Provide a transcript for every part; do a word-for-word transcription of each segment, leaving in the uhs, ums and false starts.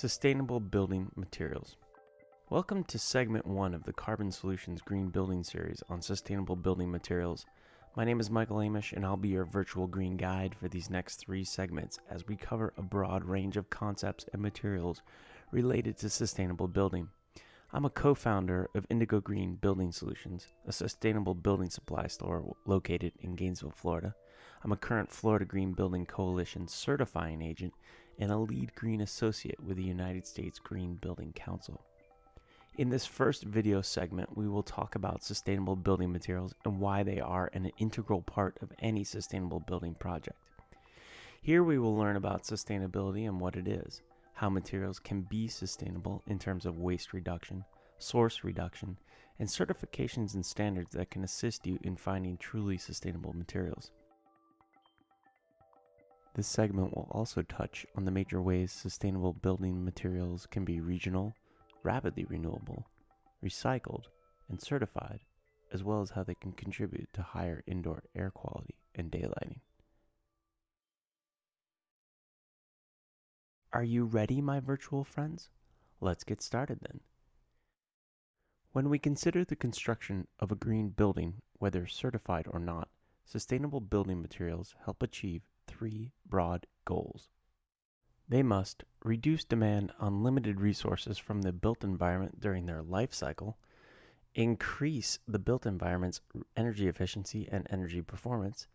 Sustainable building materials. Welcome to segment one of the Carbon Solutions Green Building series on sustainable building materials. My name is Michael Amish, and I'll be your virtual green guide for these next three segments as we cover a broad range of concepts and materials related to sustainable building. I'm a co-founder of Indigo Green Building Solutions, a sustainable building supply store located in Gainesville, Florida. I'm a current Florida Green Building Coalition certifying agent and a LEED Green Associate with the United States Green Building Council. In this first video segment, we will talk about sustainable building materials and why they are an integral part of any sustainable building project. Here we will learn about sustainability and what it is, how materials can be sustainable in terms of waste reduction, source reduction, and certifications and standards that can assist you in finding truly sustainable materials. This segment will also touch on the major ways sustainable building materials can be regional, rapidly renewable, recycled, and certified, as well as how they can contribute to higher indoor air quality and daylighting. Are you ready, my virtual friends? Let's get started then. When we consider the construction of a green building, whether certified or not, sustainable building materials help achieve three broad goals. They must reduce demand on limited resources from the built environment during their life cycle, increase the built environment's energy efficiency and energy performance,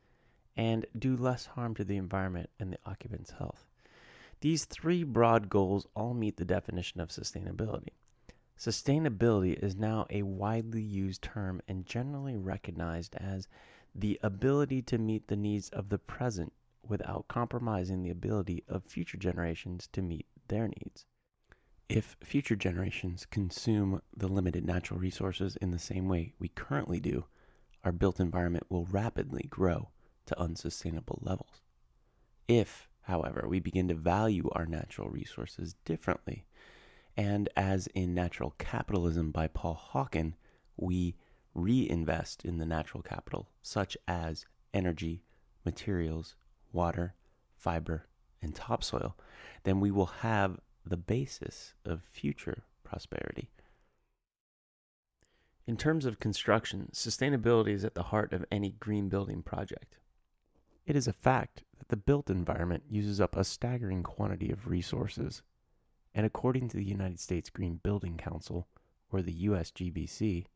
and do less harm to the environment and the occupant's health. These three broad goals all meet the definition of sustainability. Sustainability is now a widely used term and generally recognized as the ability to meet the needs of the present without compromising the ability of future generations to meet their needs. If future generations consume the limited natural resources in the same way we currently do, our built environment will rapidly grow to unsustainable levels. If, however, we begin to value our natural resources differently, and as in Natural Capitalism by Paul Hawken, we reinvest in the natural capital, such as energy, materials, water, fiber, and topsoil, then we will have the basis of future prosperity. In terms of construction, sustainability is at the heart of any green building project. It is a fact that the built environment uses up a staggering quantity of resources, and according to the United States Green Building Council, or the U S G B C,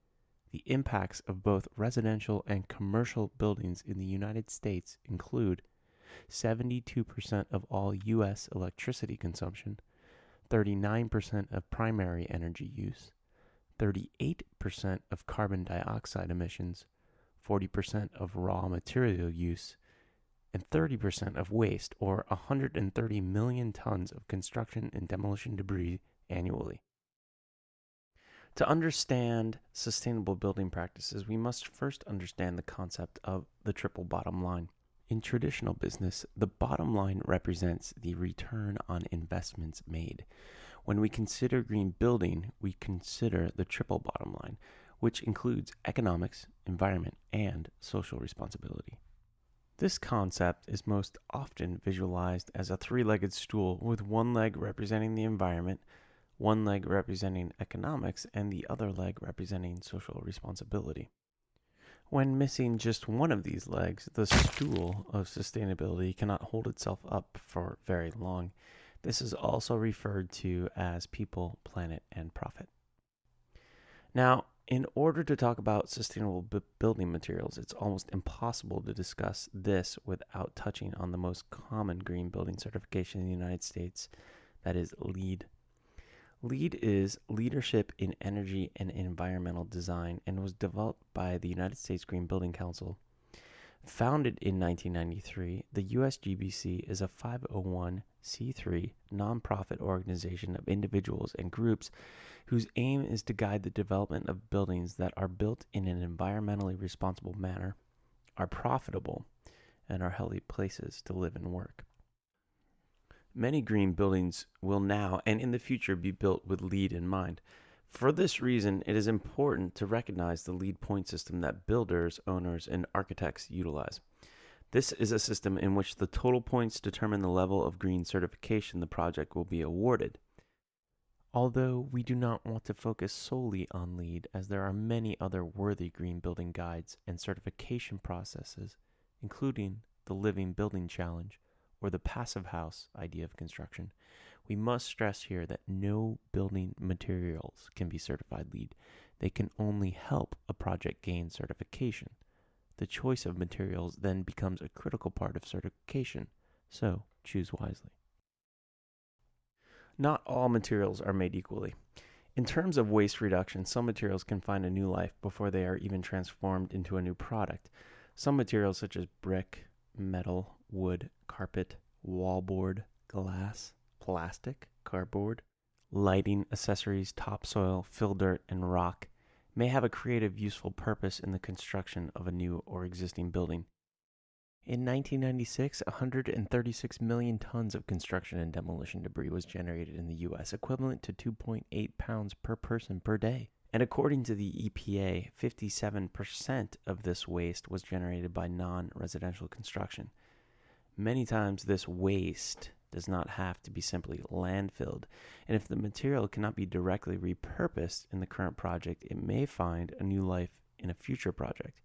the impacts of both residential and commercial buildings in the United States include seventy-two percent of all U S electricity consumption, thirty-nine percent of primary energy use, thirty-eight percent of carbon dioxide emissions, forty percent of raw material use, and thirty percent of waste, or one hundred thirty million tons of construction and demolition debris annually. To understand sustainable building practices, we must first understand the concept of the triple bottom line. In traditional business, the bottom line represents the return on investments made. When we consider green building, we consider the triple bottom line, which includes economics, environment, and social responsibility. This concept is most often visualized as a three-legged stool, with one leg representing the environment, one leg representing economics, and the other leg representing social responsibility. When missing just one of these legs, the stool of sustainability cannot hold itself up for very long. This is also referred to as people, planet, and profit. Now, in order to talk about sustainable b- building materials, it's almost impossible to discuss this without touching on the most common green building certification in the United States, that is LEED. LEED is Leadership in Energy and Environmental Design and was developed by the United States Green Building Council. Founded in nineteen ninety-three, the U S G B C is a five oh one c three nonprofit organization of individuals and groups whose aim is to guide the development of buildings that are built in an environmentally responsible manner, are profitable, and are healthy places to live and work. Many green buildings will now and in the future be built with LEED in mind. For this reason, it is important to recognize the LEED point system that builders, owners, and architects utilize. This is a system in which the total points determine the level of green certification the project will be awarded. Although we do not want to focus solely on LEED, as there are many other worthy green building guides and certification processes, including the Living Building Challenge or the passive house idea of construction, we must stress here that no building materials can be certified LEED. They can only help a project gain certification. The choice of materials then becomes a critical part of certification, so choose wisely. Not all materials are made equally. In terms of waste reduction, some materials can find a new life before they are even transformed into a new product. Some materials such as brick, metal, wood, carpet, wallboard, glass, plastic, cardboard, lighting, accessories, topsoil, fill dirt, and rock may have a creative, useful purpose in the construction of a new or existing building. In nineteen ninety-six, one hundred thirty-six million tons of construction and demolition debris was generated in the U S, equivalent to two point eight pounds per person per day. And according to the E P A, fifty-seven percent of this waste was generated by non-residential construction. Many times this waste does not have to be simply landfilled, and if the material cannot be directly repurposed in the current project, it may find a new life in a future project.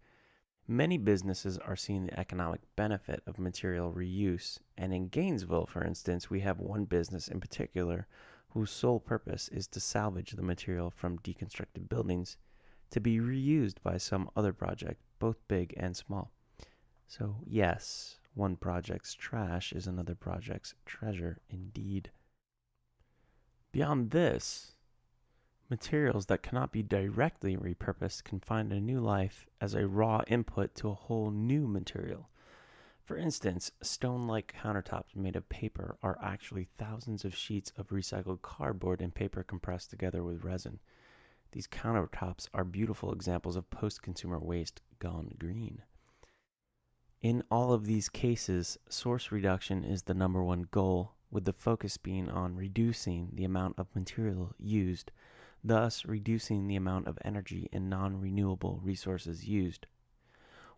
Many businesses are seeing the economic benefit of material reuse, and in Gainesville, for instance, we have one business in particular whose sole purpose is to salvage the material from deconstructed buildings to be reused by some other project, both big and small. So yes, one project's trash is another project's treasure indeed. Beyond this, materials that cannot be directly repurposed can find a new life as a raw input to a whole new material. For instance, stone-like countertops made of paper are actually thousands of sheets of recycled cardboard and paper compressed together with resin. These countertops are beautiful examples of post-consumer waste gone green. In all of these cases, source reduction is the number one goal, with the focus being on reducing the amount of material used, thus reducing the amount of energy and non-renewable resources used.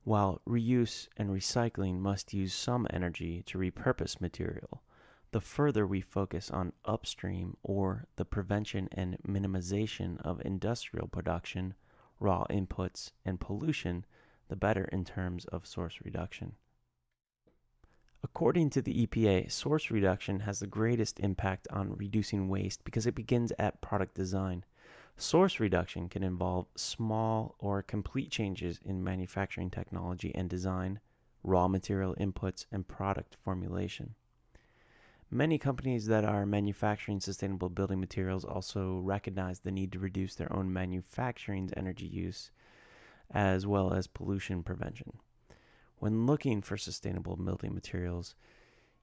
While reuse and recycling must use some energy to repurpose material, the further we focus on upstream or the prevention and minimization of industrial production, raw inputs, and pollution, the better in terms of source reduction. According to the E P A, source reduction has the greatest impact on reducing waste because it begins at product design. Source reduction can involve small or complete changes in manufacturing technology and design, raw material inputs, and product formulation. Many companies that are manufacturing sustainable building materials also recognize the need to reduce their own manufacturing's energy use as well as pollution prevention. When looking for sustainable building materials,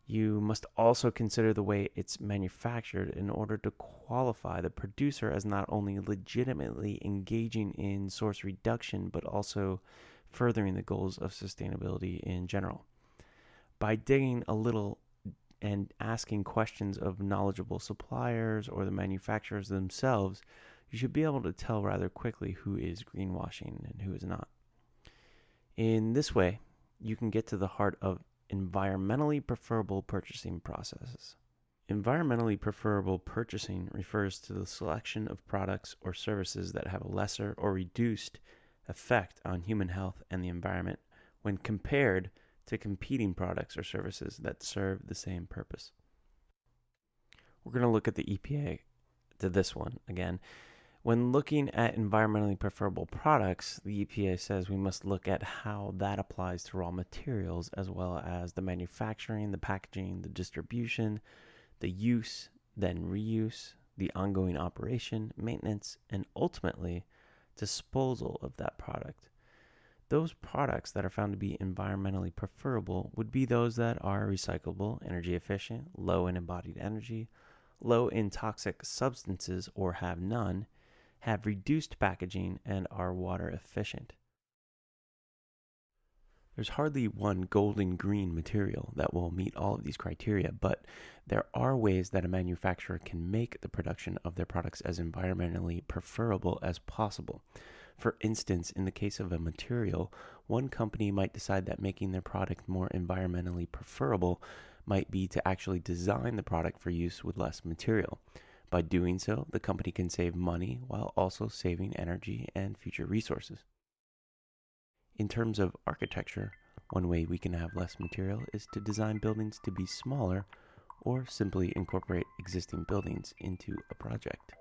you must also consider the way it's manufactured in order to qualify the producer as not only legitimately engaging in source reduction, but also furthering the goals of sustainability in general. By digging a little and asking questions of knowledgeable suppliers or the manufacturers themselves, you should be able to tell rather quickly who is greenwashing and who is not. In this way, you can get to the heart of environmentally preferable purchasing processes. Environmentally preferable purchasing refers to the selection of products or services that have a lesser or reduced effect on human health and the environment when compared to competing products or services that serve the same purpose. We're going to look at the E P A to this one again. When looking at environmentally preferable products, the E P A says we must look at how that applies to raw materials as well as the manufacturing, the packaging, the distribution, the use, then reuse, the ongoing operation, maintenance, and ultimately disposal of that product. Those products that are found to be environmentally preferable would be those that are recyclable, energy efficient, low in embodied energy, low in toxic substances or have none, have reduced packaging, and are water efficient. There's hardly one golden green material that will meet all of these criteria, but there are ways that a manufacturer can make the production of their products as environmentally preferable as possible. For instance, in the case of a material, one company might decide that making their product more environmentally preferable might be to actually design the product for use with less material. By doing so, the company can save money while also saving energy and future resources. In terms of architecture, one way we can have less material is to design buildings to be smaller or simply incorporate existing buildings into a project.